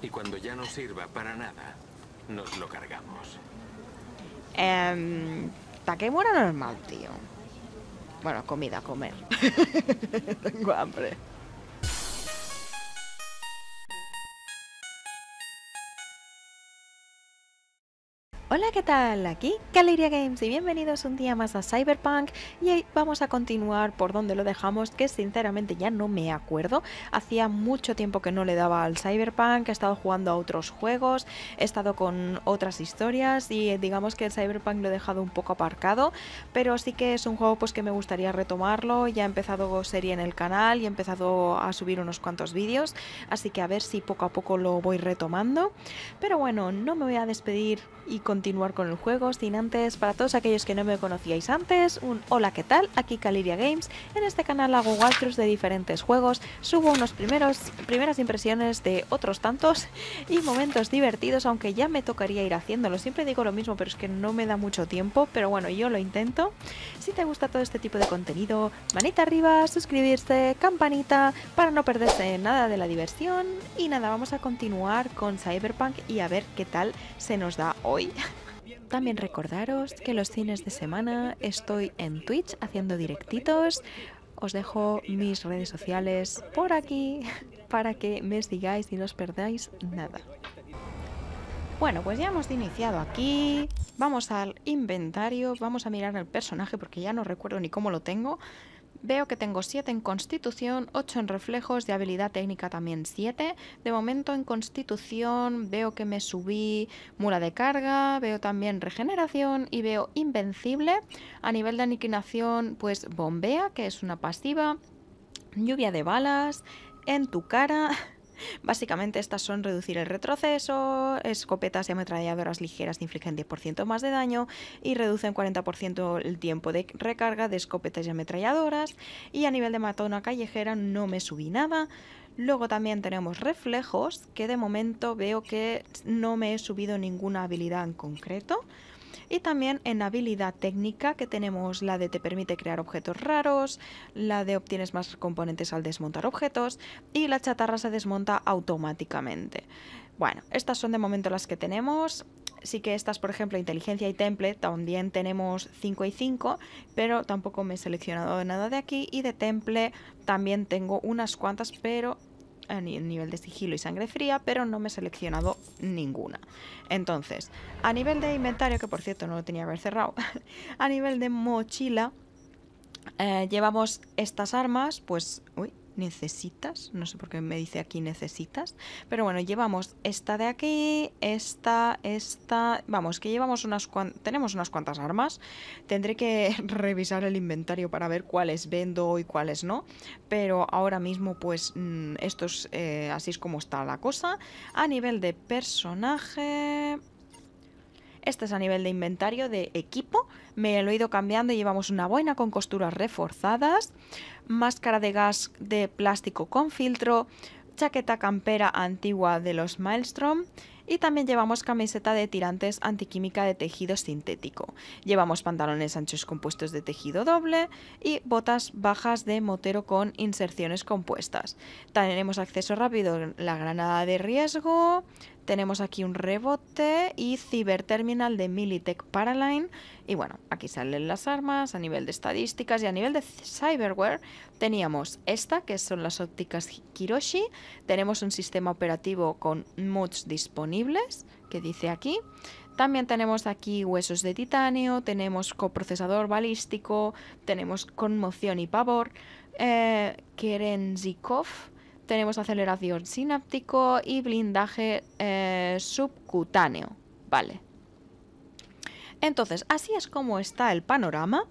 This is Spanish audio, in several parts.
Y cuando ya no sirva para nada, nos lo cargamos. Takemura no es mal, tío. Bueno, comida, comer. Tengo hambre. Hola, ¿qué tal? Aquí Kalyria Games y bienvenidos un día más a Cyberpunk. Y ahí vamos a continuar por donde lo dejamos, que sinceramente ya no me acuerdo. Hacía mucho tiempo que no le daba al Cyberpunk, he estado jugando a otros juegos, he estado con otras historias y digamos que el Cyberpunk lo he dejado un poco aparcado. Pero sí que es un juego pues que me gustaría retomarlo, ya he empezado serie en el canal y he empezado a subir unos cuantos vídeos. Así que a ver si poco a poco lo voy retomando. Pero bueno, no me voy a despedir y continuar con el juego sin antes, para todos aquellos que no me conocíais antes, un hola, ¿qué tal? Aquí Kalyria Games. En este canal hago walkthroughs de diferentes juegos, subo unos primeras impresiones de otros tantos y momentos divertidos, aunque ya me tocaría ir haciéndolo. Siempre digo lo mismo, pero es que no me da mucho tiempo, pero bueno, yo lo intento. Si te gusta todo este tipo de contenido, manita arriba, suscribirse, campanita, para no perderse nada de la diversión. Y nada, vamos a continuar con Cyberpunk y a ver qué tal se nos da hoy. También recordaros que los fines de semana estoy en Twitch haciendo directitos. Os dejo mis redes sociales por aquí para que me sigáis y no os perdáis nada. Bueno, pues ya hemos iniciado aquí. Vamos al inventario, vamos a mirar el personaje porque ya no recuerdo ni cómo lo tengo. Veo que tengo 7 en Constitución, 8 en Reflejos, de Habilidad Técnica también 7. De momento en Constitución veo que me subí Mula de Carga, veo también Regeneración y veo Invencible. A nivel de Aniquilación, pues Bombea, que es una pasiva, Lluvia de Balas, En tu cara... Básicamente estas son reducir el retroceso, escopetas y ametralladoras ligeras infligen 10% más de daño y reducen 40% el tiempo de recarga de escopetas y ametralladoras. Y a nivel de matona callejera no me subí nada. Luego también tenemos reflejos, que de momento veo que no me he subido ninguna habilidad en concreto. Y también en habilidad técnica, que tenemos la de te permite crear objetos raros, la de obtienes más componentes al desmontar objetos y la chatarra se desmonta automáticamente. Bueno, estas son de momento las que tenemos. Sí que estas, por ejemplo, inteligencia y temple, también tenemos 5 y 5, pero tampoco me he seleccionado nada de aquí. Y de temple también tengo unas cuantas, pero... a nivel de sigilo y sangre fría, pero no me he seleccionado ninguna. Entonces, a nivel de inventario, que por cierto no lo tenía que haber cerrado, a nivel de mochila, llevamos estas armas, pues... uy, necesitas, no sé por qué me dice aquí necesitas, pero bueno, llevamos esta de aquí, esta, vamos, que llevamos tenemos unas cuantas armas. Tendré que revisar el inventario para ver cuáles vendo y cuáles no, pero ahora mismo pues estos, así es como está la cosa. A nivel de personaje... este es a nivel de inventario de equipo. Me lo he ido cambiando y llevamos una boina con costuras reforzadas, máscara de gas de plástico con filtro, chaqueta campera antigua de los Maelstrom y también llevamos camiseta de tirantes antiquímica de tejido sintético. Llevamos pantalones anchos compuestos de tejido doble y botas bajas de motero con inserciones compuestas. Tenemos acceso rápido a la granada de riesgo, tenemos aquí un rebote y ciberterminal de Militech Paraline. Y bueno, aquí salen las armas a nivel de estadísticas y a nivel de cyberware teníamos esta, que son las ópticas Kiroshi. Tenemos un sistema operativo con mods disponibles, que dice aquí. También tenemos aquí huesos de titanio, tenemos coprocesador balístico, tenemos conmoción y pavor, Kerenzikov. Tenemos aceleración sináptico y blindaje subcutáneo. Vale. Entonces, así es como está el panorama.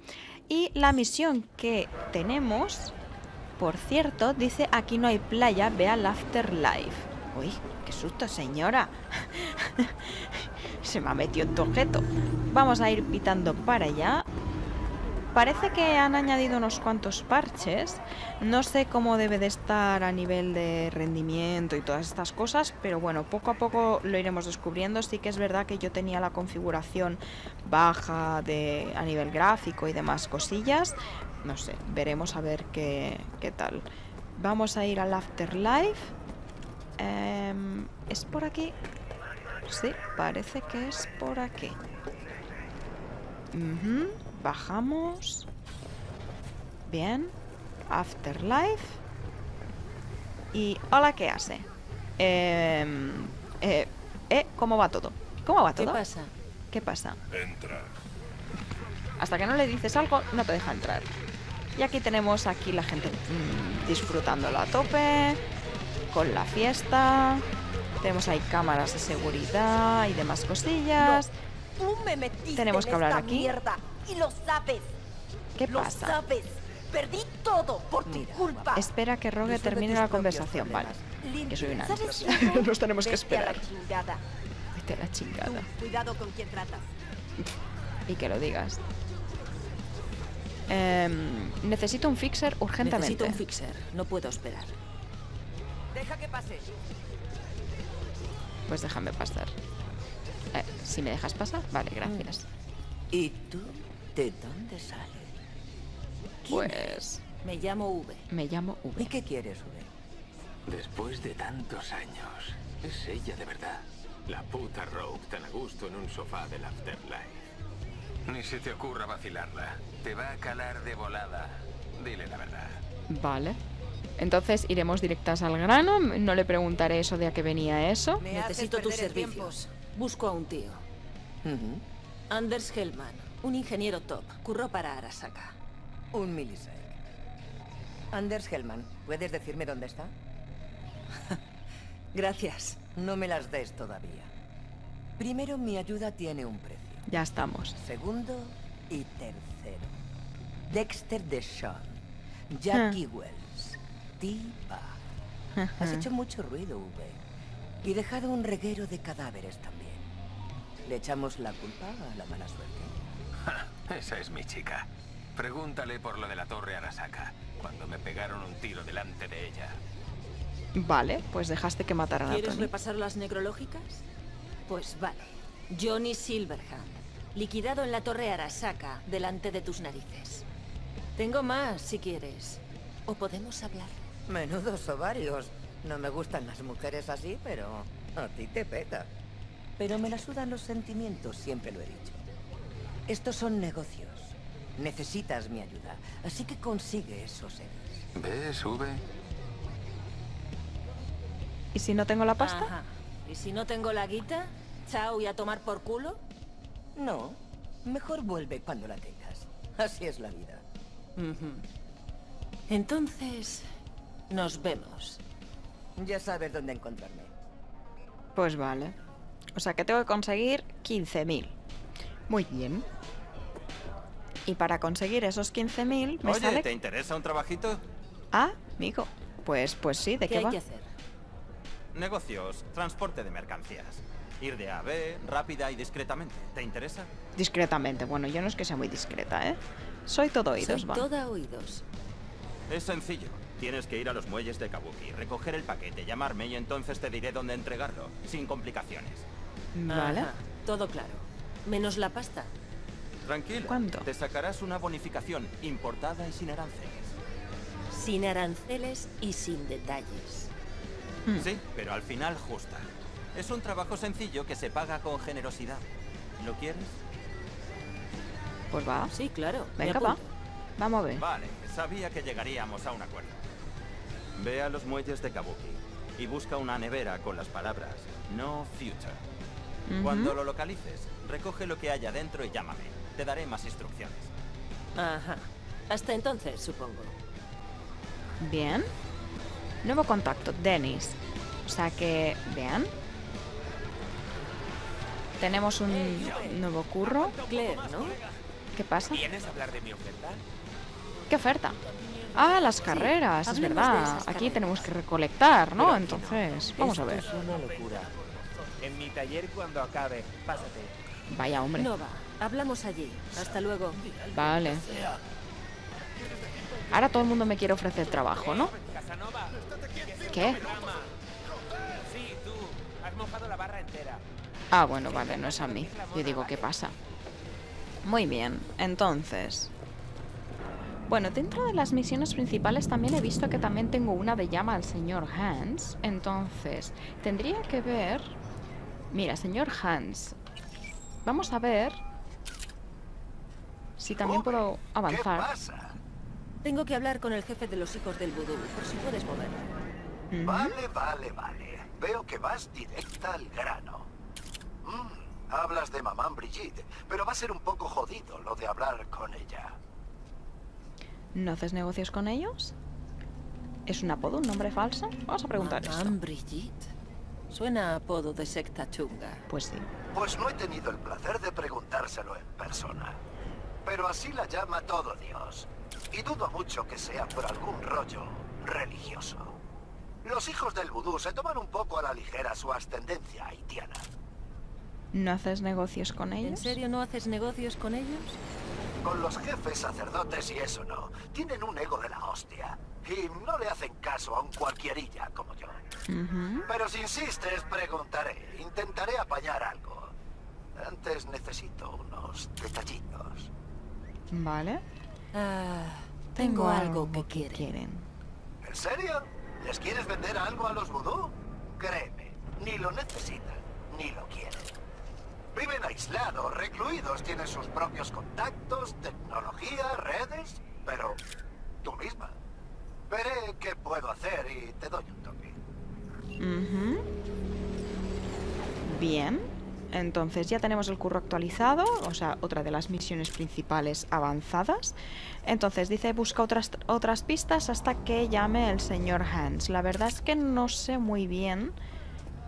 Y la misión que tenemos, por cierto, dice aquí no hay playa, ve al Afterlife. Uy, qué susto, señora. Se me ha metido en tu objeto. Vamos a ir pitando para allá. Parece que han añadido unos cuantos parches, no sé cómo debe de estar a nivel de rendimiento y todas estas cosas, pero bueno, poco a poco lo iremos descubriendo. Sí que es verdad que yo tenía la configuración baja de, a nivel gráfico y demás cosillas, no sé, veremos a ver qué tal. Vamos a ir al Afterlife. ¿Es por aquí? Sí, parece que es por aquí. Bajamos. Bien. Afterlife. Y hola, ¿qué hace? ¿Cómo va todo? ¿Cómo va todo? ¿Qué pasa? ¿Qué pasa? Entra. Hasta que no le dices algo, no te deja entrar. Y aquí tenemos aquí la gente disfrutándolo a tope, con la fiesta. Tenemos ahí cámaras de seguridad y demás cosillas. No, tú me metiste. Tenemos que hablar en esta aquí. Mierda, y lo sabes. ¿Qué pasa? Lo sabes. Perdí todo por tu culpa. Espera que Rogue termine la conversación, vale. Que soy una. Nos tenemos que esperar. Vete a la chingada. Tú, cuidado con quien tratas. Y que lo digas. Necesito un fixer urgentemente. Necesito un fixer. No puedo esperar. Deja que pase. Pues déjame pasar. Si me dejas pasar, vale, gracias. ¿Y tú de dónde sales? Pues... Me llamo V. Me llamo V. ¿Y qué quieres, V? Después de tantos años, es ella de verdad. La puta Rogue tan a gusto en un sofá del Afterlife. Ni se te ocurra vacilarla. Te va a calar de volada. Dile la verdad. Vale. Entonces iremos directas al grano. No le preguntaré eso de a qué venía eso. Necesito tus servicios. Busco a un tío. Anders Hellman, un ingeniero top. Curró para Arasaka. Un Militech. Anders Hellman, ¿puedes decirme dónde está? Gracias. No me las des todavía. Primero, mi ayuda tiene un precio. Ya estamos. Segundo y tercero. Dexter Deshawn, Jackie Wells, Tipa. Has hecho mucho ruido, V. Y dejado un reguero de cadáveres también. ¿Le echamos la culpa a la mala suerte? Esa es mi chica. Pregúntale por lo de la torre Arasaka, cuando me pegaron un tiro delante de ella. Vale, pues dejaste que mataran a Tony. ¿Quieres repasar las necrológicas? Pues vale. Johnny Silverhand, liquidado en la torre Arasaka, delante de tus narices. Tengo más, si quieres. O podemos hablar. Menudos ovarios. No me gustan las mujeres así, pero a ti te peta. Pero me la sudan los sentimientos, siempre lo he dicho. Estos son negocios. Necesitas mi ayuda, así que consigue esos seres. Ve, sube. ¿Y si no tengo la pasta? Ajá. ¿Y si no tengo la guita? ¿Chao y a tomar por culo? No, mejor vuelve cuando la tengas. Así es la vida. Entonces, nos vemos. Ya sabes dónde encontrarme. Pues vale. O sea que tengo que conseguir 15.000. Muy bien. Y para conseguir esos 15.000 me sale... Oye, ¿te interesa un trabajito? Ah, amigo. Pues sí, ¿de qué va? ¿Qué hay que hacer? Negocios, transporte de mercancías. Ir de A a B, rápida y discretamente. ¿Te interesa? Discretamente. Bueno, yo no es que sea muy discreta, ¿eh? Soy todo oídos, va. Soy toda oídos. Es sencillo. Tienes que ir a los muelles de Kabuki, recoger el paquete, llamarme y entonces te diré dónde entregarlo, sin complicaciones. Vale. Ajá, todo claro. Menos la pasta. Tranquilo. ¿Cuánto? Te sacarás una bonificación importada y sin aranceles. Sin aranceles y sin detalles. Sí, pero al final justa. Es un trabajo sencillo que se paga con generosidad. ¿Lo quieres? Pues va. Sí, claro. Venga, va. Vamos a ver. Vale, sabía que llegaríamos a un acuerdo. Ve a los muelles de Kabuki y busca una nevera con las palabras No Future. Cuando lo localices, recoge lo que haya dentro y llámame. Te daré más instrucciones. Ajá. Hasta entonces, supongo. Bien. Nuevo contacto, Dennis. O sea que, vean. Tenemos un nuevo curro. Claire, ¿no? ¿Qué pasa? ¿Vienes a hablar de mi oferta? ¿Qué oferta? Ah, las carreras, sí, es verdad. Aquí carreras. Tenemos que recolectar, ¿no? Entonces, no. Vamos a ver. Es una locura. En mi taller cuando acabe, pásate. Vaya hombre. No va. Hablamos allí. Hasta luego. Vale. Ahora todo el mundo me quiere ofrecer trabajo, ¿no? ¿Qué? Ah, bueno, vale, no es a mí. Yo digo, ¿qué pasa? Muy bien, entonces... Bueno, dentro de las misiones principales también he visto que también tengo una de llama al señor Hans. Entonces, tendría que ver... Mira, señor Hans, vamos a ver si también puedo avanzar. ¿Qué pasa? Tengo que hablar con el jefe de los hijos del vudú, por si puedes moverme. Vale. Veo que vas directa al grano. Hablas de Mamá Brigitte, pero va a ser un poco jodido lo de hablar con ella. ¿No haces negocios con ellos? ¿Es un apodo, un nombre falso? Vamos a preguntar eso. Madame Brigitte. Suena a apodo de secta chunga. Pues sí. Pues no he tenido el placer de preguntárselo en persona. Pero así la llama todo Dios. Y dudo mucho que sea por algún rollo religioso. Los hijos del vudú se toman un poco a la ligera su ascendencia haitiana. ¿No haces negocios con ellos? ¿En serio no haces negocios con ellos? Con los jefes sacerdotes y eso no. Tienen un ego de la hostia. Y no le hacen caso a un cualquierilla como yo. Pero si insistes, preguntaré. Intentaré apañar algo. Antes necesito unos detallitos. Vale. Tengo algo que quieren. ¿En serio? ¿Les quieres vender algo a los vudú? Créeme, ni lo necesitan, ni lo quieren. Viven aislados, recluidos, tienen sus propios contactos, tecnología, redes, pero tú misma. Veré qué puedo hacer y te doy un toque. Bien, entonces ya tenemos el curro actualizado, o sea, otra de las misiones principales avanzadas. Entonces dice, busca otras pistas hasta que llame el señor Hans. La verdad es que no sé muy bien...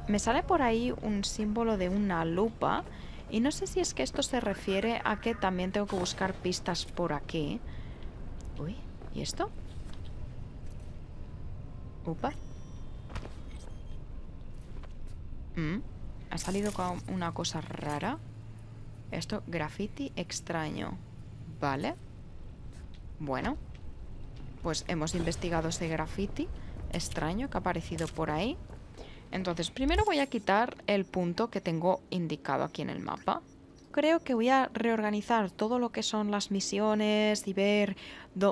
Me sale por ahí un símbolo de una lupa y no sé si es que esto se refiere a que también tengo que buscar pistas por aquí. Uy, ¿y esto? Upa. Ha salido con una cosa rara. Esto, graffiti extraño. Vale. Bueno. Pues hemos investigado ese graffiti extraño que ha aparecido por ahí. Entonces, primero voy a quitar el punto que tengo indicado aquí en el mapa. Creo que voy a reorganizar todo lo que son las misiones y ver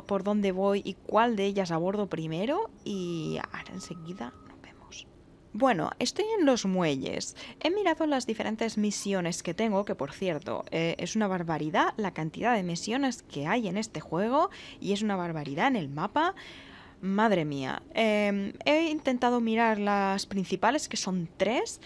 por dónde voy y cuál de ellas abordo primero. Y ahora enseguida nos vemos. Bueno, estoy en los muelles. He mirado las diferentes misiones que tengo, que por cierto, es una barbaridad la cantidad de misiones que hay en este juego. Y es una barbaridad en el mapa. Madre mía, he intentado mirar las principales, que son 3,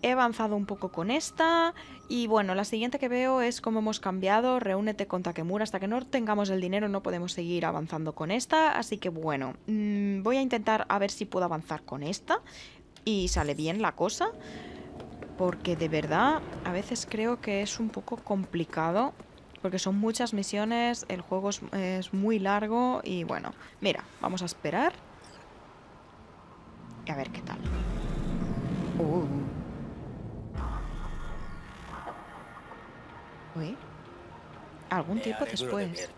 he avanzado un poco con esta y bueno, la siguiente que veo es cómo hemos cambiado, reúnete con Takemura, hasta que no tengamos el dinero no podemos seguir avanzando con esta, así que bueno, voy a intentar a ver si puedo avanzar con esta y sale bien la cosa, porque de verdad a veces creo que es un poco complicado. Porque son muchas misiones, el juego es muy largo y bueno, mira, vamos a esperar y a ver qué tal. Uy. Algún tiempo después.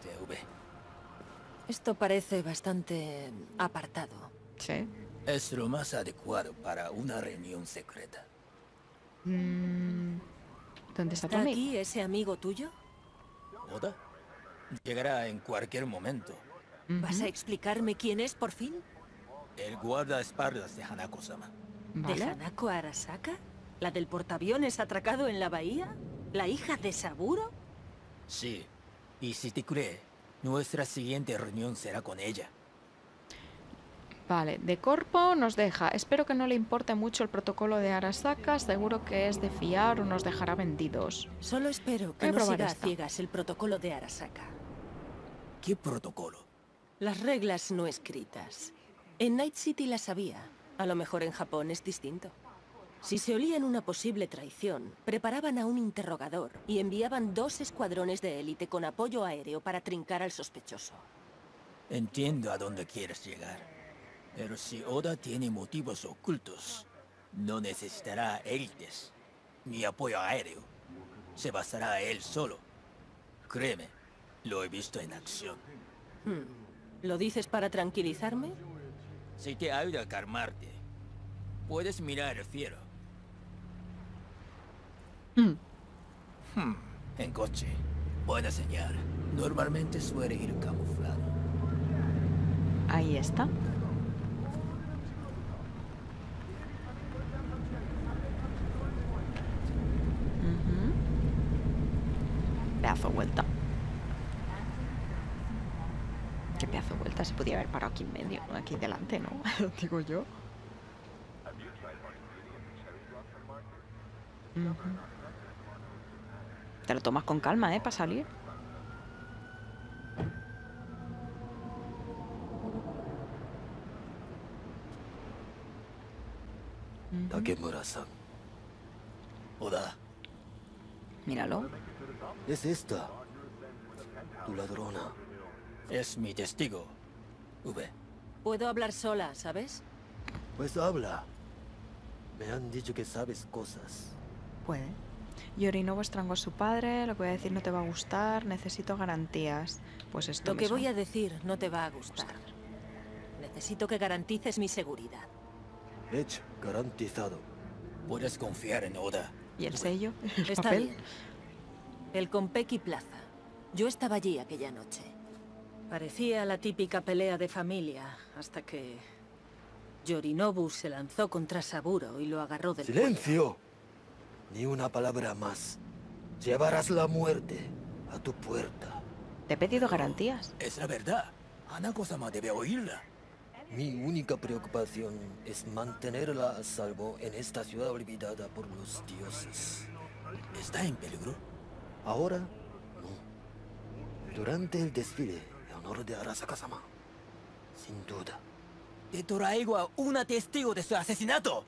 Esto parece bastante apartado. Sí. Es lo más adecuado para una reunión secreta. ¿Dónde está tu amigo? ¿Aquí ese amigo tuyo? ¿Oda? Llegará en cualquier momento. ¿Vas a explicarme quién es por fin? El guardaespaldas de Hanako-sama. ¿De Hanako Arasaka? ¿La del portaaviones atracado en la bahía? ¿La hija de Saburo? Sí. Y si te cree, nuestra siguiente reunión será con ella. Vale, de corpo nos deja. Espero que no le importe mucho el protocolo de Arasaka. Seguro que es de fiar o nos dejará vendidos. Solo espero que no siga a ciegas el protocolo de Arasaka. ¿Qué protocolo? Las reglas no escritas. En Night City las había. A lo mejor en Japón es distinto. Si se olían una posible traición, preparaban a un interrogador y enviaban 2 escuadrones de élite con apoyo aéreo para trincar al sospechoso. Entiendo a dónde quieres llegar. Pero si Oda tiene motivos ocultos, no necesitará élites ni apoyo aéreo. Se basará él solo. Créeme, lo he visto en acción. ¿Lo dices para tranquilizarme? Si te ayuda a calmarte, puedes mirar el fiero. En coche. Buena señal. Normalmente suele ir camuflado. Ahí está. Pedazo de vuelta. Qué pedazo de vuelta. Se podía haber parado aquí en medio, aquí delante, ¿no? Digo yo. Te lo tomas con calma, ¿eh? Para salir. Takemura-san. Oda. Míralo. Es esta, tu ladrona. Es mi testigo, V. Puedo hablar sola, ¿sabes? Pues habla. Me han dicho que sabes cosas. Puede. Yorinobu estranguló a su padre, lo que voy a decir no te va a gustar, necesito garantías. Pues esto lo que voy a decir no te va a gustar. Necesito que garantices mi seguridad. Hecho, garantizado. Puedes confiar en Oda. ¿Y el sello? ¿El Está papel? Bien. El Kompeki Plaza. Yo estaba allí aquella noche. Parecía la típica pelea de familia, hasta que Yorinobu se lanzó contra Saburo y lo agarró del cuello. ¡Silencio! Ni una palabra más. Llevarás la muerte a tu puerta. Te he pedido garantías. Es la verdad. Hanako-sama debe oírla. Mi única preocupación es mantenerla a salvo en esta ciudad olvidada por los dioses. ¿Está en peligro? Ahora, no. Durante el desfile de honor de Arasaka-sama. Sin duda. Te traigo a una testigo de su asesinato.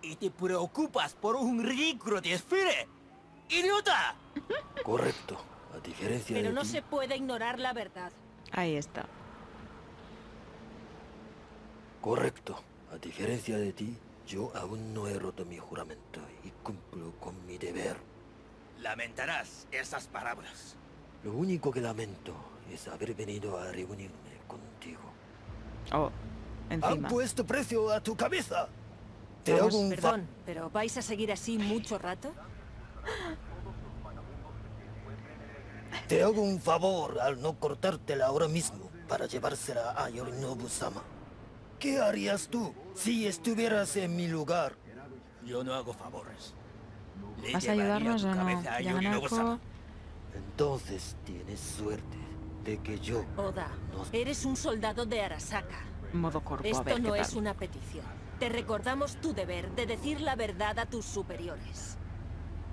Y te preocupas por un ridículo desfile. ¡Idiota! Correcto. A diferencia de ti. Pero no se puede ignorar la verdad. Ahí está. Correcto. A diferencia de ti, yo aún no he roto mi juramento y cumplo con mi deber. Lamentarás esas palabras. Lo único que lamento es haber venido a reunirme contigo. Oh, encima. Han puesto precio a tu cabeza. Te hago un perdón, pero ¿vais a seguir así mucho rato? Te hago un favor al no cortártela ahora mismo para llevársela a Yorinobu-sama. ¿Qué harías tú si estuvieras en mi lugar? Yo no hago favores. ¿Vas a ayudarnos o no? Yanako... Entonces tienes suerte de que yo... Oda, eres un soldado de Arasaka. Modo corpo, esto a ver, no es una petición. Te recordamos tu deber de decir la verdad a tus superiores.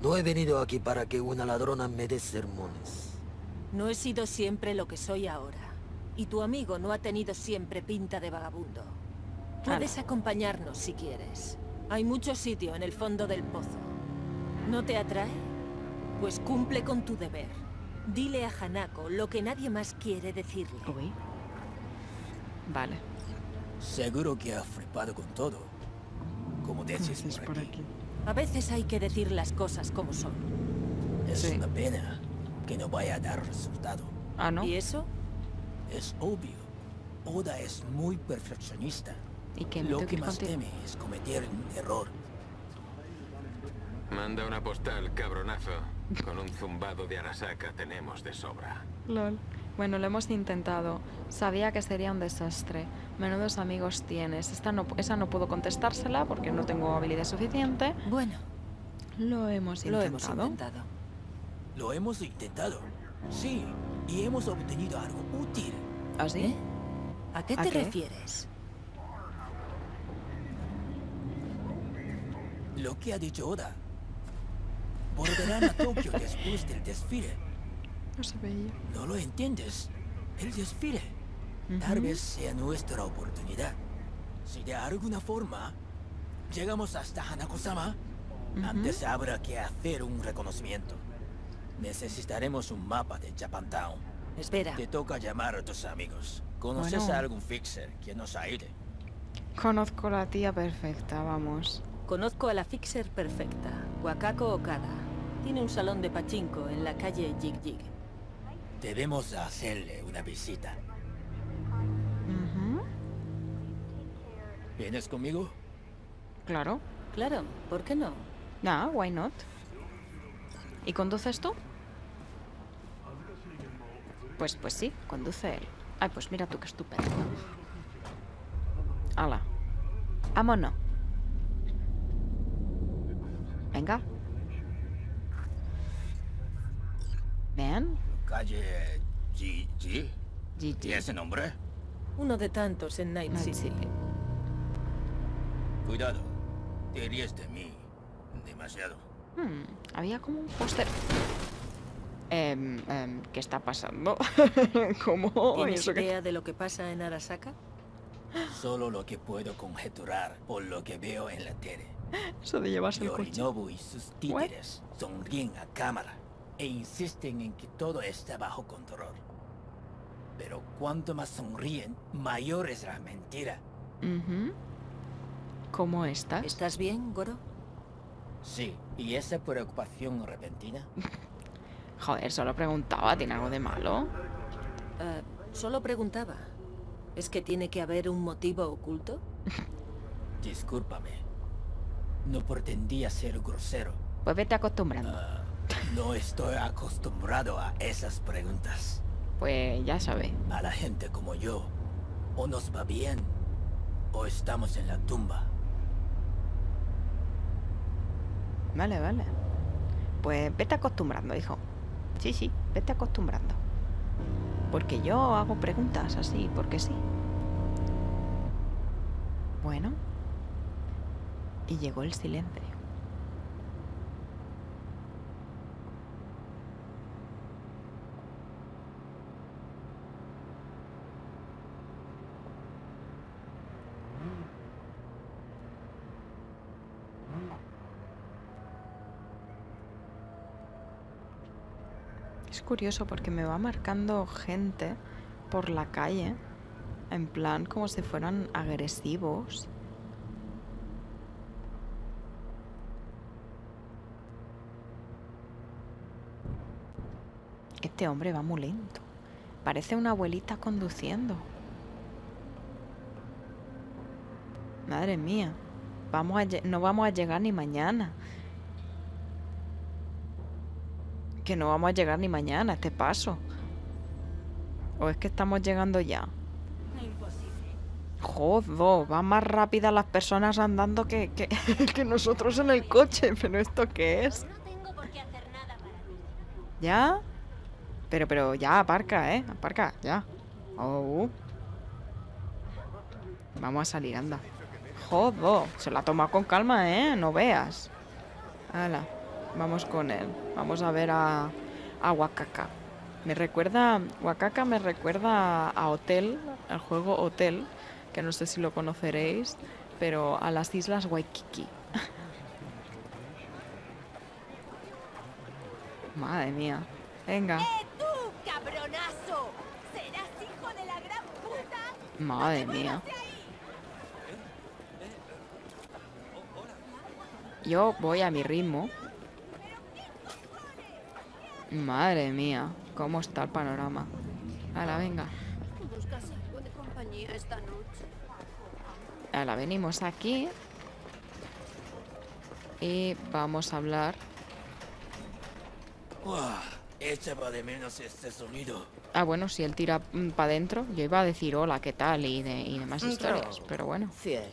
No he venido aquí para que una ladrona me dé sermones. No he sido siempre lo que soy ahora. Y tu amigo no ha tenido siempre pinta de vagabundo. Puedes acompañarnos si quieres. Hay mucho sitio en el fondo del pozo. ¿No te atrae? Pues cumple con tu deber. Dile a Hanako lo que nadie más quiere decirle. ¿Uy? Vale. Seguro que ha flipado con todo. Como decís por aquí. A veces hay que decir las cosas como son. Es una pena que no vaya a dar resultado. ¿Ah, no? ¿Y eso? Es obvio. Oda es muy perfeccionista. ¿Y qué lo que más teme es cometer un error. Manda una postal, cabronazo. Con un zumbado de Arasaka tenemos de sobra. Lol. Bueno, lo hemos intentado. Sabía que sería un desastre. Menudos amigos tienes. Esa no puedo contestársela porque no tengo habilidad suficiente. Bueno. Lo hemos intentado. Lo hemos intentado. Sí. Y hemos obtenido algo útil. ¿Así? ¿Eh? ¿A qué te refieres? Lo que ha dicho Oda. Volverán a Tokio después del desfile. No se veía. ¿No lo entiendes? El desfile. Tal vez sea nuestra oportunidad. Si de alguna forma llegamos hasta Hanako-sama, antes habrá que hacer un reconocimiento. Necesitaremos un mapa de Japantown. Espera. Te toca llamar a tus amigos. ¿Conoces a algún fixer que nos ayude? Conozco a la tía perfecta, vamos. Conozco a la fixer perfecta, Wakako Okada. Tiene un salón de pachinko en la calle Jig Jig. Debemos hacerle una visita. ¿Vienes conmigo? Claro. Claro, ¿por qué no? Nah, why not? ¿Y conduces tú? Pues sí, conduce él. Ay, pues mira tú qué estupendo. Hala. Vámonos. Venga. Vean. Calle Gigi. Gigi. ¿Y ese nombre? Uno de tantos en Night City. Cuidado, te ríes de mí demasiado. Había como un póster. ¿Qué está pasando? ¿Cómo? ¿Tienes idea de lo que pasa en Arasaka? Solo lo que puedo conjeturar por lo que veo en la tele. Eso de llevarse el coche. Yorinobu y sus títeres sonríen a cámara e insisten en que todo está bajo control. Pero cuanto más sonríen, mayor es la mentira. ¿Cómo estás? ¿Estás bien, Goro? Sí, y esa preocupación repentina. Joder, solo preguntaba, ¿tiene algo de malo? Solo preguntaba. ¿Es que tiene que haber un motivo oculto? Discúlpame. No pretendía ser grosero. Pues vete acostumbrando. No estoy acostumbrado a esas preguntas. Pues ya sabe. A la gente como yo, o nos va bien, o estamos en la tumba. Vale, vale. Pues vete acostumbrando, hijo. Sí, sí, vete acostumbrando. Porque yo hago preguntas así, porque sí. Bueno. Y llegó el silencio. Es curioso porque me va marcando gente por la calle, en plan como si fueran agresivos. Este hombre va muy lento. Parece una abuelita conduciendo. Madre mía, no vamos a llegar ni mañana. Que no vamos a llegar ni mañana a este paso. ¿O es que estamos llegando ya? Imposible. Joder, van más rápidas las personas andando que nosotros en el coche. ¿Pero esto qué es? No tengo por qué hacer nada para ti. ¿Ya? Pero ya, aparca, ¿eh? Aparca, ya. Vamos a salir, anda. Joder, se la toma con calma, ¿eh? No veas. Hala. Vamos con él. Vamos a ver a Wakako. Wakako me recuerda a Hotel, al juego Hotel, que no sé si lo conoceréis, pero a las islas Waikiki. Madre mía. Venga. ¡Tú, cabronazo! ¡Serás hijo de la gran puta! Madre mía. Yo voy a mi ritmo. Madre mía, cómo está el panorama. Hala, venga. Hala, venimos aquí. Y vamos a hablar. Ah, bueno, si él tira para adentro. Yo iba a decir hola, qué tal y demás historias, pero bueno. Cielo,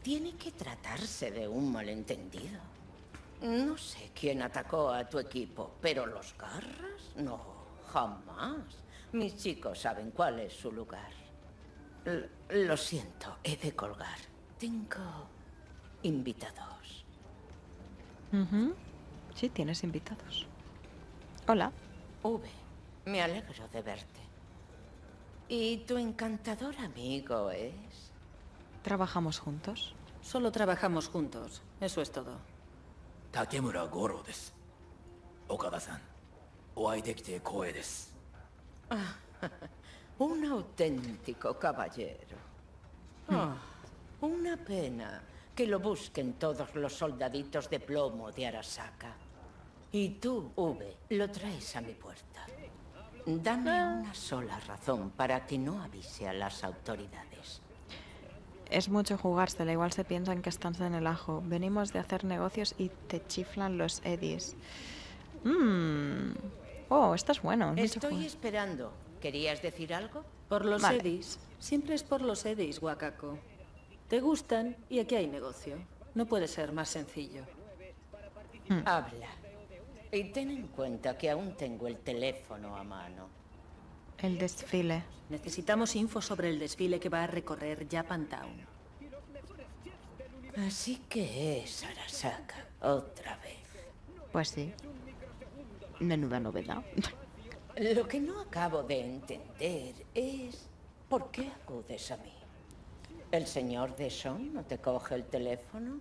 tiene que tratarse de un malentendido. No sé quién atacó a tu equipo, pero los garras no, jamás. Mis chicos saben cuál es su lugar. Lo siento, he de colgar. Tengo invitados. Sí, tienes invitados. Hola. V, me alegro de verte. ¿Y tu encantador amigo es? ¿Trabajamos juntos? Solo trabajamos juntos, eso es todo. Takemura Goro desu. Okada-san, oai dekite koe desu. Un auténtico caballero. Una pena que lo busquen todos los soldaditos de plomo de Arasaka. Y tú, V, lo traes a mi puerta. Dame una sola razón para que no avise a las autoridades. Es mucho jugársela, igual se piensan que están en el ajo. Venimos de hacer negocios y te chiflan los eddies. Oh, esto es bueno. Estoy esperando. ¿Querías decir algo? Por los edis. Siempre es por los edis, Wakako. Te gustan y aquí hay negocio. No puede ser más sencillo. Habla. Y ten en cuenta que aún tengo el teléfono a mano. El desfile. Necesitamos info sobre el desfile que va a recorrer Japantown. Así que es Arasaka, otra vez. Pues sí. Menuda novedad. Lo que no acabo de entender es... ¿por qué acudes a mí? ¿El señor Deshawn no te coge el teléfono?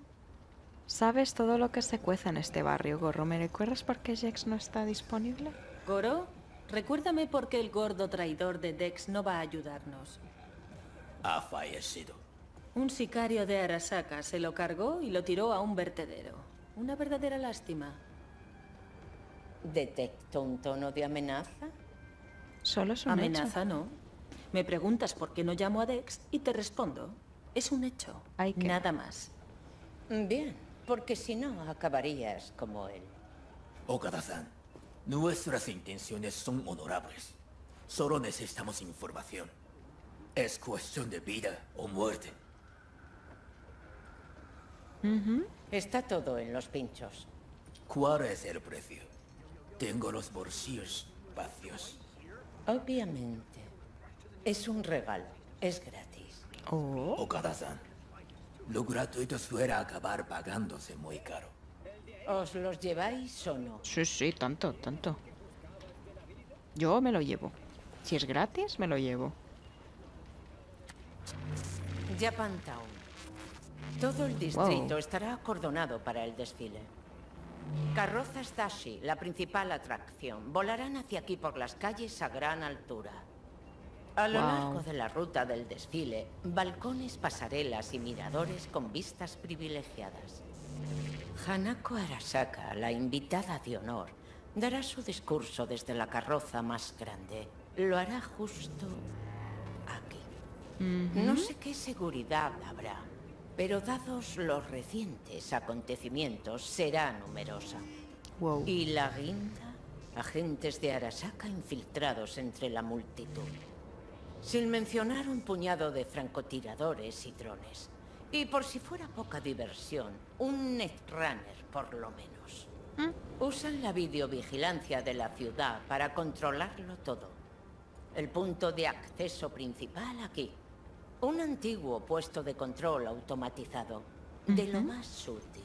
¿Sabes todo lo que se cuece en este barrio, Goro? ¿Me recuerdas por qué Dex no está disponible? ¿Goro? Recuérdame por qué el gordo traidor de Dex no va a ayudarnos. Ha fallecido. Un sicario de Arasaka se lo cargó y lo tiró a un vertedero. Una verdadera lástima. ¿Detecto un tono de amenaza? Solo es un hecho. Amenaza no. Me preguntas por qué no llamo a Dex y te respondo. Es un hecho. Nada más. Bien, porque si no acabarías como él. Okada-san, nuestras intenciones son honorables. Solo necesitamos información. Es cuestión de vida o muerte. Está todo en los pinchos. ¿Cuál es el precio? Tengo los bolsillos vacíos. Obviamente. Es un regalo. Es gratis. Okada-san, lo gratuito suele acabar pagándose muy caro. ¿Os los lleváis o no? Sí, sí, tanto, tanto. Yo me lo llevo. Si es gratis, me lo llevo. Japantown. Todo el distrito estará acordonado para el desfile. Carrozas Dashi, la principal atracción, volarán hacia aquí por las calles a gran altura. A lo largo de la ruta del desfile, balcones, pasarelas y miradores con vistas privilegiadas. Hanako Arasaka, la invitada de honor, dará su discurso desde la carroza más grande. Lo hará justo aquí. No sé qué seguridad habrá, pero dados los recientes acontecimientos, será numerosa. Y la guinda, agentes de Arasaka infiltrados entre la multitud. Sin mencionar un puñado de francotiradores y drones. Y por si fuera poca diversión, un netrunner por lo menos. Usan la videovigilancia de la ciudad para controlarlo todo. El punto de acceso principal aquí. Un antiguo puesto de control automatizado, de lo más sutil.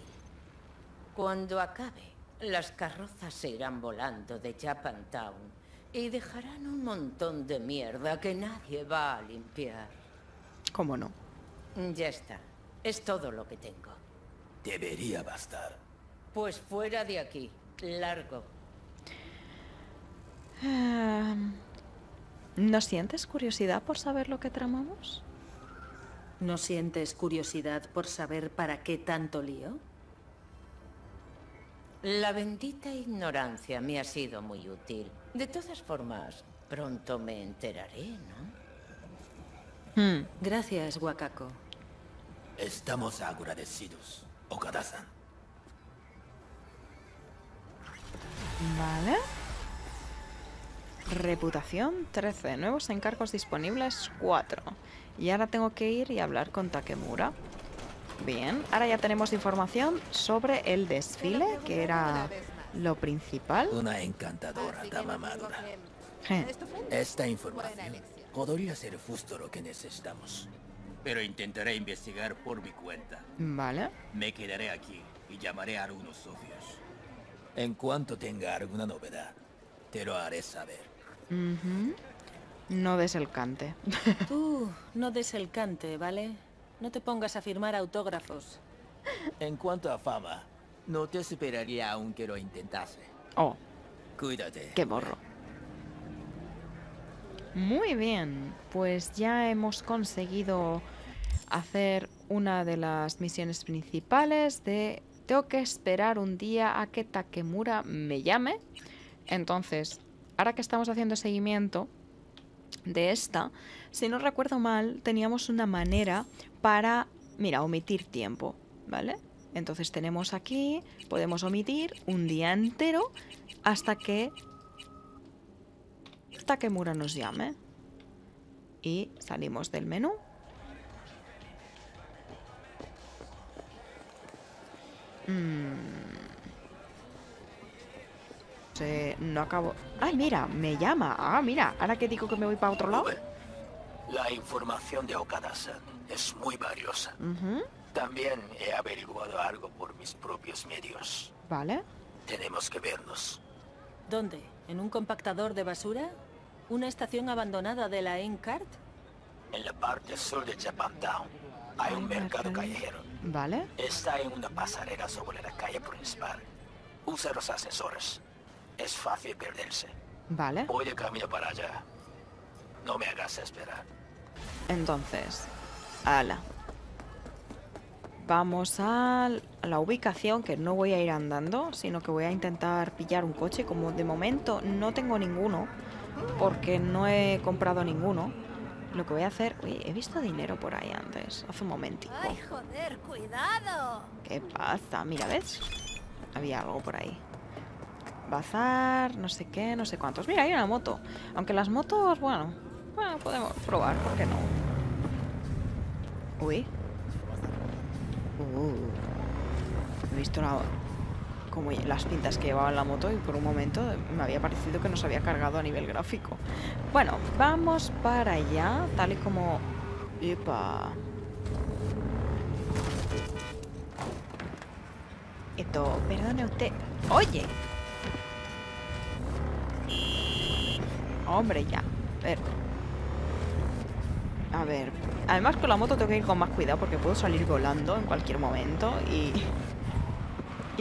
Cuando acabe, las carrozas se irán volando de Japantown y dejarán un montón de mierda que nadie va a limpiar. ¿Cómo no? Ya está. Es todo lo que tengo. Debería bastar. Pues fuera de aquí. Largo. ¿No sientes curiosidad por saber lo que tramamos? ¿No sientes curiosidad por saber para qué tanto lío? La bendita ignorancia me ha sido muy útil. De todas formas, pronto me enteraré, ¿no? Gracias, Wakako. Estamos agradecidos, Okada-san. Vale. Reputación 13, nuevos encargos disponibles 4. Y ahora tengo que ir y hablar con Takemura. Bien, ahora ya tenemos información sobre el desfile, que era lo principal. Una encantadora dama madura. Esta información podría ser justo lo que necesitamos. Pero intentaré investigar por mi cuenta. Vale. Me quedaré aquí y llamaré a algunos socios. En cuanto tenga alguna novedad, te lo haré saber. No des el cante. Tú no des el cante, ¿vale? No te pongas a firmar autógrafos. En cuanto a fama, no te superaría aunque lo intentase. Cuídate. Qué borro. Muy bien, pues ya hemos conseguido hacer una de las misiones principales de... Tengo que esperar un día a que Takemura me llame. Entonces, ahora que estamos haciendo seguimiento de esta, si no recuerdo mal, teníamos una manera para, mira, omitir tiempo, ¿vale? Entonces tenemos aquí, podemos omitir un día entero hasta que Takemura nos llame. y salimos del menú. No acabo... ¡Ay, mira! Me llama. Ah, mira. Ahora que digo que me voy para otro lado. La información de Okada-san es muy valiosa. También he averiguado algo por mis propios medios. Vale. Tenemos que vernos. ¿Dónde? ¿En un compactador de basura? ¿Una estación abandonada de la NCART? En la parte sur de Japantown. Hay un mercado callejero. Vale. Está en una pasarela sobre la calle principal. Usa los ascensores. Es fácil perderse. Vale. Voy de camino para allá. No me hagas esperar. Entonces, ala. Vamos a la ubicación, que no voy a ir andando, sino que voy a intentar pillar un coche. Como de momento no tengo ninguno, porque no he comprado ninguno, lo que voy a hacer... Uy, he visto dinero por ahí antes, hace un momentico. ¡Ay, joder, cuidado! ¿Qué pasa? Mira, ¿ves? Había algo por ahí. Bazar, no sé qué, no sé cuántos. Mira, hay una moto. Aunque las motos, bueno, podemos probar, ¿por qué no? Uy. He visto como las pintas que llevaba en la moto y por un momento me había parecido que nos había cargado a nivel gráfico. Bueno, vamos para allá, tal y como... ¡Epa! Esto, perdone usted. ¡Oye! Hombre, ya. A ver, además con la moto tengo que ir con más cuidado porque puedo salir volando en cualquier momento y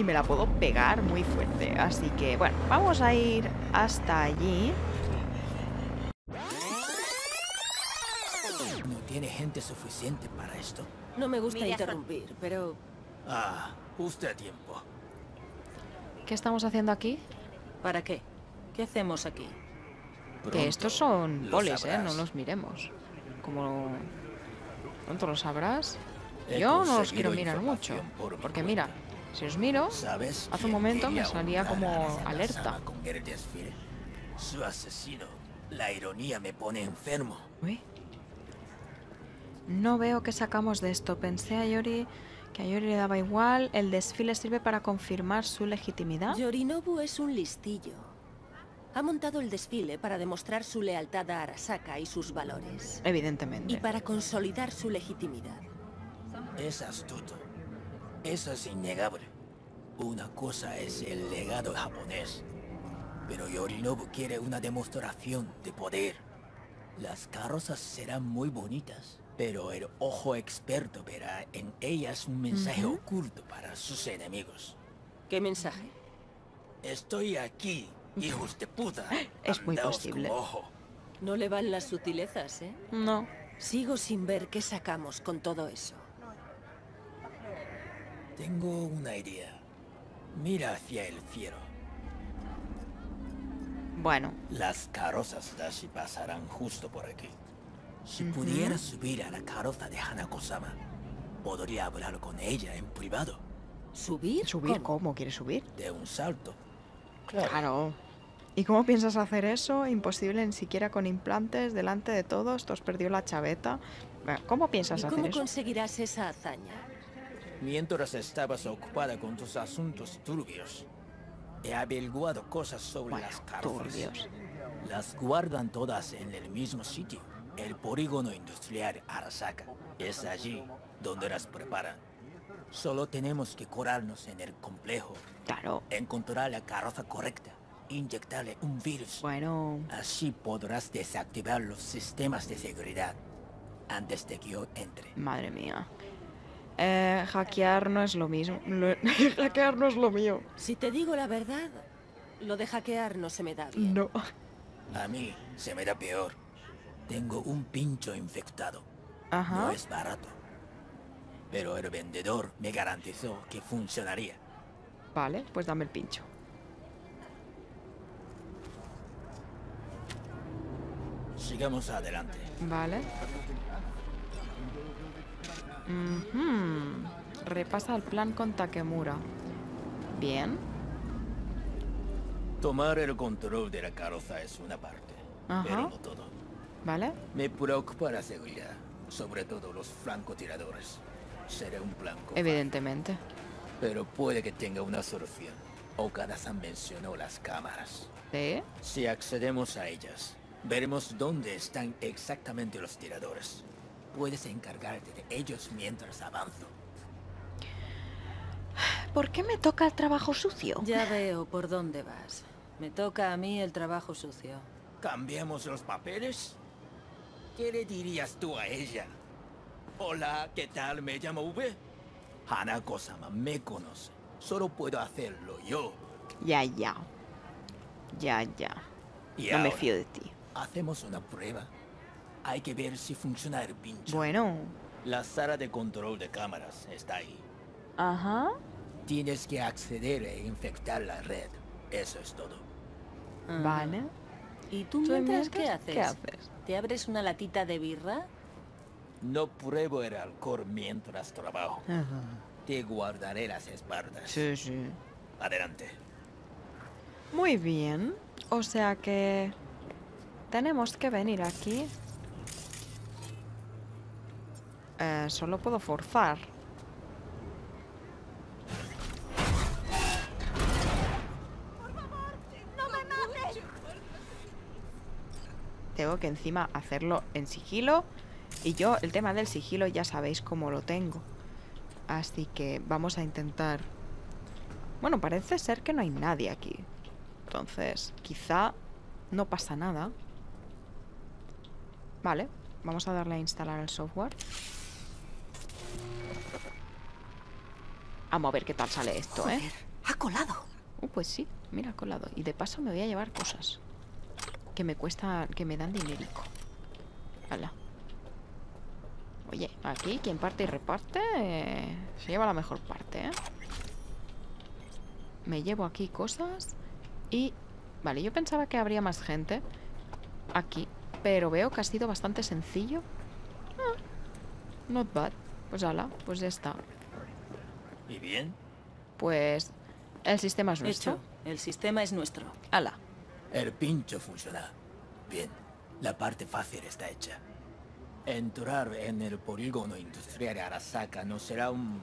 me la puedo pegar muy fuerte. Así que, bueno, vamos a ir hasta allí. No tiene gente suficiente para esto. No me gusta interrumpir, pero... Ah, justo a tiempo. ¿Qué estamos haciendo aquí? ¿Para qué? ¿Qué hacemos aquí? Que estos son boles, no los miremos. Como... ¿Cuánto lo sabrás? Yo no los quiero mirar mucho, porque mira, si os miro, hace un momento me salía como alerta. Su asesino, la ironía me pone enfermo. Uy. No veo que sacamos de esto. Pensé a Yori que a Yori le daba igual. El desfile sirve para confirmar su legitimidad. Yorinobu es un listillo. Ha montado el desfile para demostrar su lealtad a Arasaka y sus valores. Evidentemente. Y para consolidar su legitimidad. Es astuto. Eso es innegable. Una cosa es el legado japonés. Pero Yorinobu quiere una demostración de poder. Las carrozas serán muy bonitas, pero el ojo experto verá en ellas un mensaje oculto para sus enemigos. ¿Qué mensaje? Estoy aquí. ¡Hijos de puta! Es muy posible. No le van las sutilezas, ¿eh? No. Sigo sin ver qué sacamos con todo eso. Tengo una idea. Mira hacia el cielo. Bueno. Las carrozas Dashi pasarán justo por aquí. Si pudiera subir a la carroza de Hanako-sama, podría hablar con ella en privado. ¿Subir? ¿Subir? ¿Cómo quieres subir? De un salto. Claro. ¿Y cómo piensas hacer eso? Imposible, ni siquiera con implantes, delante de todos, te has perdido la chaveta. ¿Cómo piensas hacer eso? ¿Cómo conseguirás esa hazaña? Mientras estabas ocupada con tus asuntos turbios, he averiguado cosas sobre las carrozas. Turbios. Las guardan todas en el mismo sitio, el polígono industrial Arasaka. Es allí donde las preparan. Solo tenemos que curarnos en el complejo. Claro. Encontrar la carroza correcta. Inyectarle un virus. Bueno. Así podrás desactivar los sistemas de seguridad antes de que yo entre. Madre mía. Hackear no es lo mismo. Hackear no es lo mío. Si te digo la verdad, lo de hackear no se me da bien. No. A mí se me da peor. Tengo un pincho infectado. Ajá. No es barato. Pero el vendedor me garantizó que funcionaría. Vale, pues dame el pincho. Sigamos adelante. Vale. Repasa el plan con Takemura. Bien. Tomar el control de la carroza es una parte, pero no todo. ¿Vale? Me preocupa la seguridad, sobre todo los francotiradores. Seré un blanco. Evidentemente. Fácil. Pero puede que tenga una solución. Okada-san mencionó las cámaras. ¿Sí? Si accedemos a ellas, veremos dónde están exactamente los tiradores. Puedes encargarte de ellos mientras avanzo. ¿Por qué me toca el trabajo sucio? Ya veo por dónde vas. Me toca a mí el trabajo sucio. ¿Cambiamos los papeles? ¿Qué le dirías tú a ella? Hola, ¿qué tal? Me llamo V. Hanako-sama me conoce. Solo puedo hacerlo yo. Ya. Y no me fío de ti. Hacemos una prueba. Hay que ver si funciona el pincho. Bueno. La sala de control de cámaras está ahí. Ajá. Tienes que acceder e infectar la red. Eso es todo. Vale. ¿Y tú mientras qué haces? ¿Te abres una latita de birra? No pruebo el alcohol mientras trabajo. Ajá. Te guardaré las espaldas. Sí, sí. Adelante. Muy bien. O sea que... tenemos que venir aquí. Solo puedo forzar. Tengo que encima hacerlo en sigilo. Y yo el tema del sigilo ya sabéis cómo lo tengo. Así que vamos a intentar. Bueno, parece ser que no hay nadie aquí. Entonces, quizá no pasa nada. Vale, vamos a darle a instalar el software. Vamos a ver qué tal sale esto. Joder, ¿eh? ¡Ha colado! Pues sí, mira, ha colado. Y de paso me voy a llevar cosas que me cuesta, que me dan dinerico. Hala. Oye, aquí quien parte y reparte se lleva la mejor parte, ¿eh? Me llevo aquí cosas y... Vale, yo pensaba que habría más gente aquí, pero veo que ha sido bastante sencillo. Ah, not bad. Pues ala, pues ya está. ¿Y bien? Pues el sistema es nuestro. Hecho, el sistema es nuestro. Ala. El pincho funciona. Bien, la parte fácil está hecha. Entrar en el polígono industrial de Arasaka no será un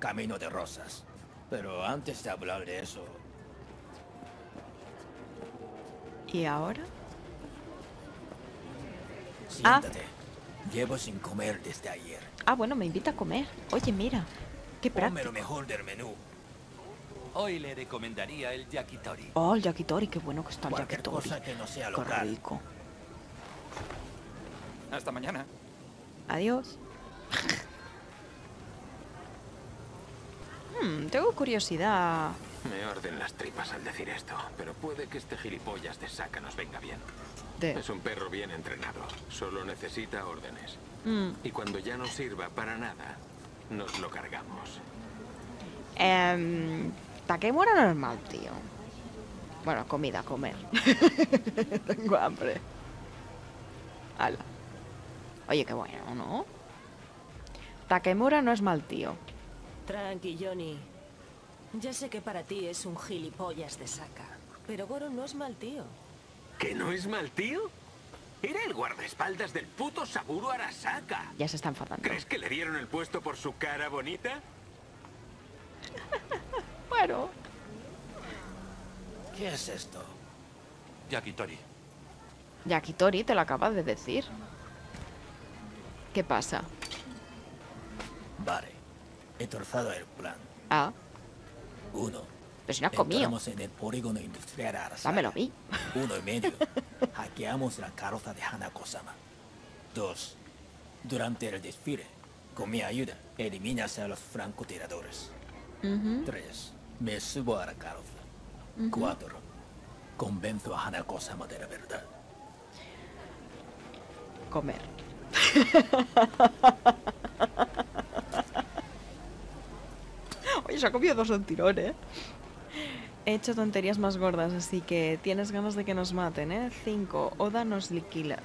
camino de rosas. Pero antes de hablar de eso... ¿Y ahora? Siéntate. Ah. Llevo sin comer desde ayer. Ah, bueno, me invita a comer. Oye, mira, qué práctico. Come lo mejor del menú. Hoy le recomendaría el yakitori. Oh, el yakitori, qué bueno que está el yakitori. Cualquier cosa que no sea local. Qué rico. Hasta mañana. Adiós. Tengo curiosidad. Me orden las tripas al decir esto, pero puede que este gilipollas de Saka nos venga bien. Es un perro bien entrenado, solo necesita órdenes. Y cuando ya no sirva para nada, nos lo cargamos. Takemura normal, tío. Bueno, comida, comer. Tengo hambre. Ala. Oye, qué bueno, ¿no? Takemura no es mal tío. Tranqui, Johnny. Ya sé que para ti es un gilipollas de Saka, pero Goro no es mal tío. ¿Que no es mal tío? Era el guardaespaldas del puto Saburo Arasaka. Ya se está enfadando. ¿Crees que le dieron el puesto por su cara bonita? Bueno. ¿Qué es esto? Yakitori. Yakitori, te lo acabas de decir. ¿Qué pasa? Vale, he torzado el plan. Ah. 1. Pero si no has comido. Entramos en el polígono industrial Arasaka. Dámelo a mí. 1,5. Hackeamos la carroza de Hanako-sama. 2. Durante el desfile, con mi ayuda, eliminas a los francotiradores. 3. Me subo a la carroza. 4. Convenzo a Hanako-sama de la verdad. Comer. Oye, se ha comido dos en tirón, ¿eh? He hecho tonterías más gordas, así que tienes ganas de que nos maten, ¿eh? 5. Oda nos liquida.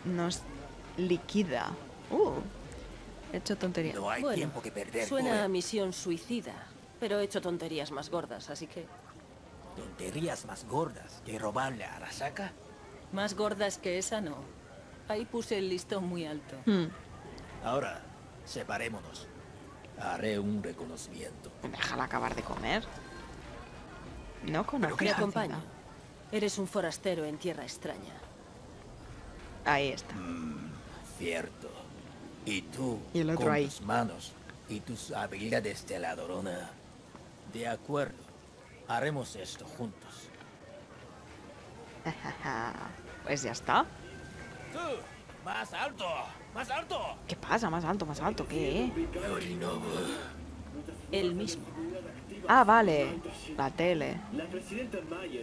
He hecho tonterías. No hay tiempo que perder. Suena a misión suicida, pero he hecho tonterías más gordas, así que... ¿Tonterías más gordas que robarle a Arasaka? Más gordas que esa no. Ahí puse el listón muy alto. Ahora, separémonos. Haré un reconocimiento. Déjala acabar de comer. No conozco. Me acompaña. Eres un forastero en tierra extraña. Ahí está. Cierto. Y tú, y el otro con ahí. Tus manos y tus habilidades de la dorona. De acuerdo. Haremos esto juntos. Pues ya está. Tú, más alto, más alto. ¿Qué pasa? Más alto, más alto. ¿Qué? El mismo. Ah, vale. La tele.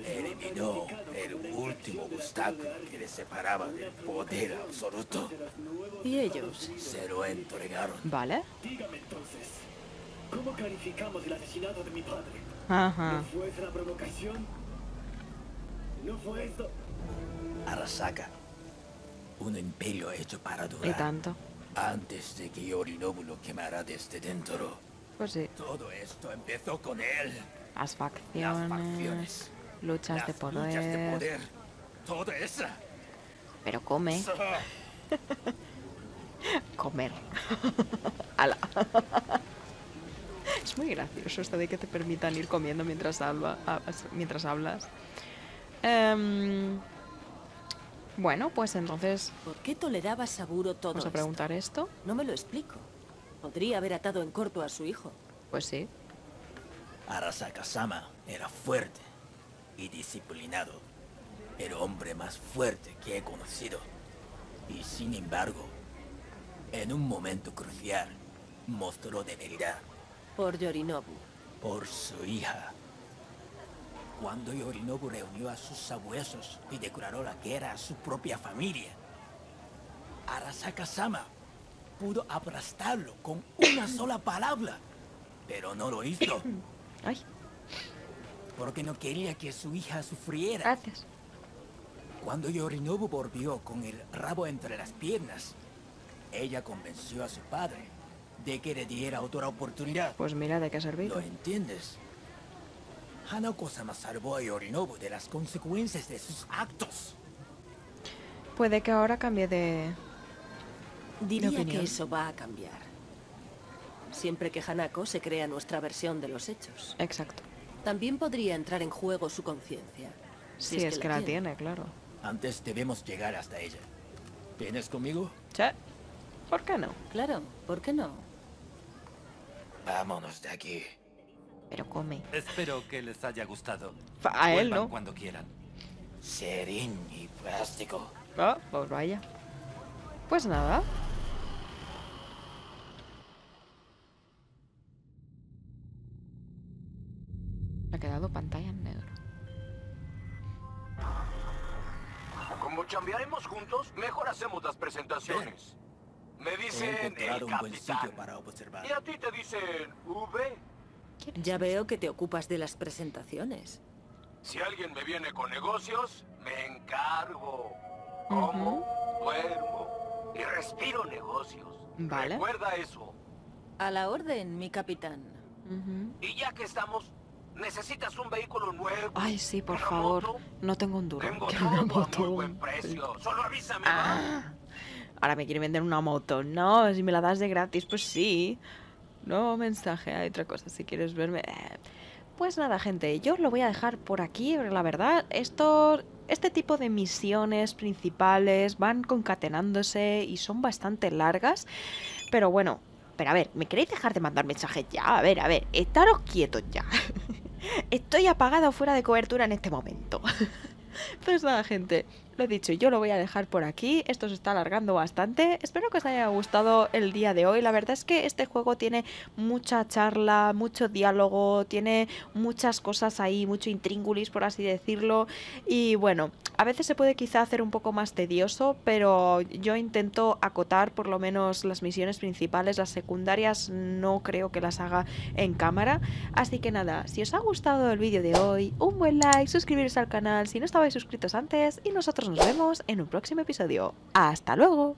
Eliminó el último obstáculo que le separaba del poder absoluto. ¿Y ellos? Se lo entregaron. Vale. Dígame entonces, ¿cómo calificamos el asesinato de mi padre? Ajá. ¿No fue una provocación? ¿No fue esto? Arasaka. Un imperio hecho para durar. ¿Y tanto? Antes de que Yorinobu lo quemara desde dentro. Pues sí. Todo esto empezó con él. Las facciones. Luchas de poder. Todo eso. Pero come. Comer. Ala. Es muy gracioso esto de que te permitan ir comiendo mientras hablas. Bueno, pues entonces... ¿Por qué toleraba a Saburo todo esto? Vamos a preguntar esto. No me lo explico. Podría haber atado en corto a su hijo. Pues sí. Arasaka-sama era fuerte y disciplinado. El hombre más fuerte que he conocido. Y sin embargo, en un momento crucial, mostró debilidad. Por Yorinobu. Por su hija. Cuando Yorinobu reunió a sus sabuesos y declaró la guerra a su propia familia, Arasaka-sama pudo aplastarlo con una sola palabra, pero no lo hizo. Ay. Porque no quería que su hija sufriera. Gracias. Cuando Yorinobu volvió con el rabo entre las piernas, ella convenció a su padre de que le diera otra oportunidad. Pues mira de qué ha servido. ¿Lo entiendes? Hanako-sama salvó a Yorinobu de las consecuencias de sus actos. Puede que ahora cambie de... Diría que eso va a cambiar. Siempre que Hanako se crea nuestra versión de los hechos. Exacto. También podría entrar en juego su conciencia. Si es que la tiene, claro. Antes debemos llegar hasta ella. ¿Vienes conmigo? Sí. ¿Por qué no? Claro, ¿por qué no? Vámonos de aquí. Pero come. Espero que les haya gustado. A él, ¿no? Cuando quieran. Serín y plástico. Ah, pues vaya. Pues nada. Ha quedado pantalla en negro. Como chambearemos juntos, mejor hacemos las presentaciones. Me dicen el capitán. Para observar. Y a ti te dicen V. Ya veo que te ocupas de las presentaciones. Si alguien me viene con negocios, me encargo. Como, duermo y respiro negocios. Vale. Recuerda eso. A la orden, mi capitán. Y ya que estamos, necesitas un vehículo nuevo. Ay, sí, por favor. Moto? No tengo un duro. Tengo todo a muy buen precio. Sí. Solo avísame. Ah, ahora me quiere vender una moto. No, si me la das de gratis, pues sí. No, mensaje, hay otra cosa, si quieres verme... Pues nada, gente, yo lo voy a dejar por aquí, la verdad, este tipo de misiones principales van concatenándose y son bastante largas, pero bueno, pero a ver, ¿me queréis dejar de mandar mensajes ya? A ver, estaros quietos ya. Estoy apagada o fuera de cobertura en este momento. Pues nada, gente, lo dicho, yo lo voy a dejar por aquí, esto se está alargando bastante, espero que os haya gustado el día de hoy, la verdad es que este juego tiene mucha charla, mucho diálogo, tiene muchas cosas ahí, mucho intríngulis, por así decirlo, y bueno, a veces se puede quizá hacer un poco más tedioso, pero yo intento acotar por lo menos las misiones principales, las secundarias no creo que las haga en cámara, así que nada, si os ha gustado el vídeo de hoy, un buen like, suscribiros al canal si no estabais suscritos antes, y nosotros nos vemos en un próximo episodio. ¡Hasta luego!